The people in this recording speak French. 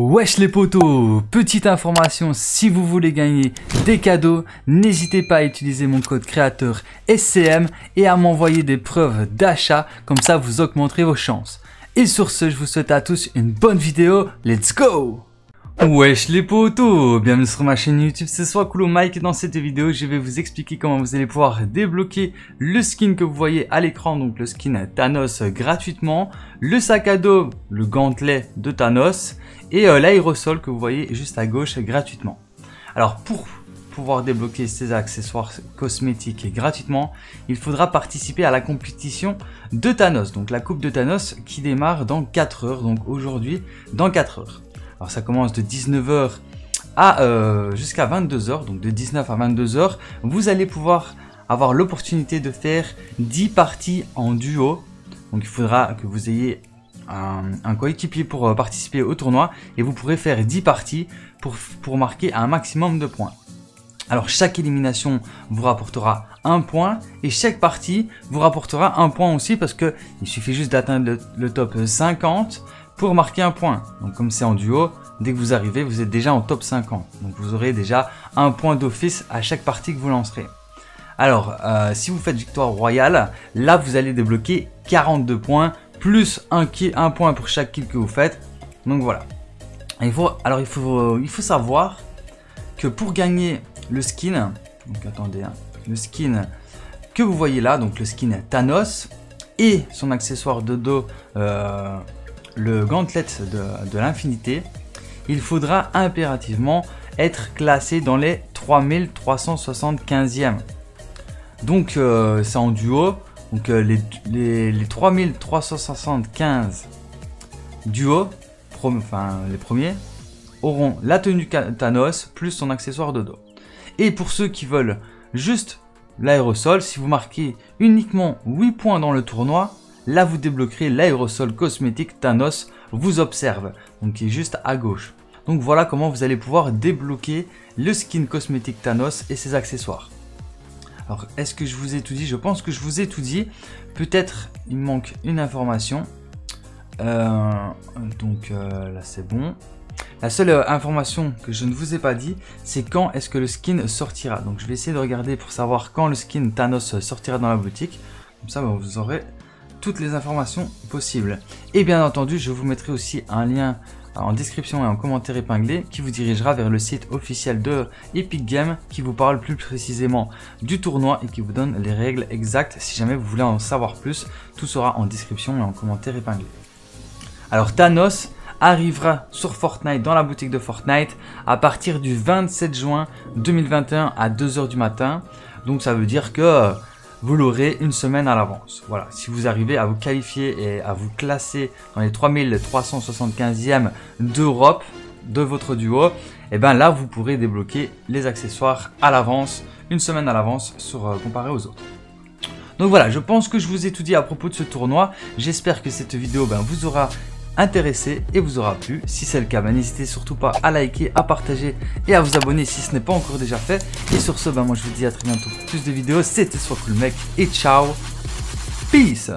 Wesh les potos, petite information, si vous voulez gagner des cadeaux, n'hésitez pas à utiliser mon code créateur SCM et à m'envoyer des preuves d'achat, comme ça vous augmenterez vos chances. Et sur ce, je vous souhaite à tous une bonne vidéo, let's go! Wesh les potos, bienvenue sur ma chaîne YouTube, c'est Soiscool Mec et dans cette vidéo, je vais vous expliquer comment vous allez pouvoir débloquer le skin que vous voyez à l'écran, donc le skin Thanos gratuitement, le sac à dos, le gantelet de Thanos, et l'aérosol que vous voyez juste à gauche gratuitement. Alors pour pouvoir débloquer ces accessoires cosmétiques gratuitement, il faudra participer à la compétition de Thanos, donc la coupe de Thanos qui démarre dans 4 heures, donc aujourd'hui dans 4 heures. Alors ça commence de 19h jusqu'à 22h, donc de 19 à 22h, vous allez pouvoir avoir l'opportunité de faire 10 parties en duo, donc il faudra que vous ayez un coéquipier pour participer au tournoi et vous pourrez faire 10 parties pour marquer un maximum de points. Alors chaque élimination vous rapportera un point et chaque partie vous rapportera un point aussi parce que il suffit juste d'atteindre le top 50 pour marquer un point. Donc comme c'est en duo, dès que vous arrivez vous êtes déjà en top 50, donc vous aurez déjà un point d'office à chaque partie que vous lancerez. Alors si vous faites victoire royale, là vous allez débloquer 42 points plus un point pour chaque kill que vous faites. Donc voilà. Il faut savoir que pour gagner le skin, donc attendez, hein, le skin que vous voyez là, donc le skin Thanos et son accessoire de dos, le gantelet de l'infinité, il faudra impérativement être classé dans les 3375e. Donc c'est en duo. Donc les 3375 duos, les premiers, auront la tenue Thanos plus son accessoire de dos. Et pour ceux qui veulent juste l'aérosol, si vous marquez uniquement 8 points dans le tournoi, là vous débloquerez l'aérosol cosmétique Thanos vous observe, donc qui est juste à gauche. Donc voilà comment vous allez pouvoir débloquer le skin cosmétique Thanos et ses accessoires. Alors, est-ce que je vous ai tout dit? Je pense que je vous ai tout dit. Peut-être il me manque une information. Là, c'est bon. La seule information que je ne vous ai pas dit, c'est quand est-ce que le skin sortira. Donc, je vais essayer de regarder pour savoir quand le skin Thanos sortira dans la boutique. Comme ça, ben, vous aurez toutes les informations possibles. Et bien entendu, je vous mettrai aussi un lien en description et en commentaire épinglé qui vous dirigera vers le site officiel de Epic Games qui vous parle plus précisément du tournoi et qui vous donne les règles exactes. Si jamais vous voulez en savoir plus, tout sera en description et en commentaire épinglé. Alors Thanos arrivera sur Fortnite, dans la boutique de Fortnite, à partir du 27 juin 2021 à 2h du matin. Donc ça veut dire que vous l'aurez une semaine à l'avance. Voilà, si vous arrivez à vous qualifier et à vous classer dans les 3375e d'Europe de votre duo, et bien là vous pourrez débloquer les accessoires à l'avance, une semaine à l'avance comparé aux autres. Donc voilà, je pense que je vous ai tout dit à propos de ce tournoi. J'espère que cette vidéo vous aura intéressé et vous aura plu. Si c'est le cas, n'hésitez surtout pas à liker, à partager et à vous abonner si ce n'est pas encore déjà fait. Et sur ce, moi je vous dis à très bientôt pour plus de vidéos. C'était Soiscool Mec et ciao, peace.